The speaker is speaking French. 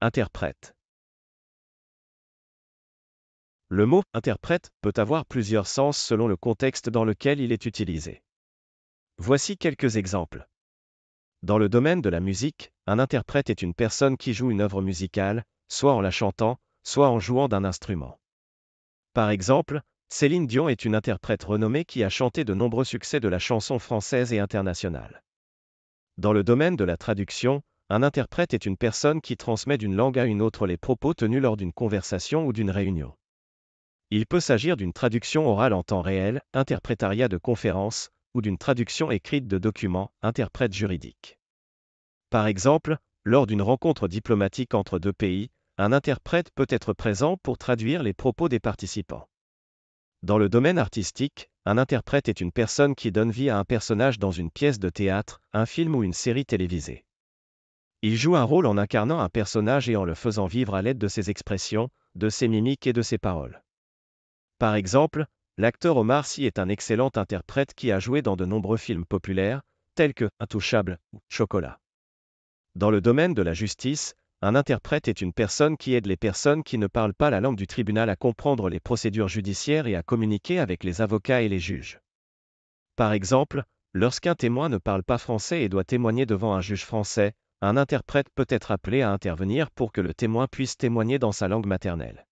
Interprète. Le mot « interprète » peut avoir plusieurs sens selon le contexte dans lequel il est utilisé. Voici quelques exemples. Dans le domaine de la musique, un interprète est une personne qui joue une œuvre musicale, soit en la chantant, soit en jouant d'un instrument. Par exemple, Céline Dion est une interprète renommée qui a chanté de nombreux succès de la chanson française et internationale. Dans le domaine de la traduction, un interprète est une personne qui transmet d'une langue à une autre les propos tenus lors d'une conversation ou d'une réunion. Il peut s'agir d'une traduction orale en temps réel, interprétariat de conférences, ou d'une traduction écrite de documents, interprète juridique. Par exemple, lors d'une rencontre diplomatique entre deux pays, un interprète peut être présent pour traduire les propos des participants. Dans le domaine artistique, un interprète est une personne qui donne vie à un personnage dans une pièce de théâtre, un film ou une série télévisée. Il joue un rôle en incarnant un personnage et en le faisant vivre à l'aide de ses expressions, de ses mimiques et de ses paroles. Par exemple, l'acteur Omar Sy est un excellent interprète qui a joué dans de nombreux films populaires, tels que « Intouchables » ou « Chocolat ». Dans le domaine de la justice, un interprète est une personne qui aide les personnes qui ne parlent pas la langue du tribunal à comprendre les procédures judiciaires et à communiquer avec les avocats et les juges. Par exemple, lorsqu'un témoin ne parle pas français et doit témoigner devant un juge français, un interprète peut être appelé à intervenir pour que le témoin puisse témoigner dans sa langue maternelle.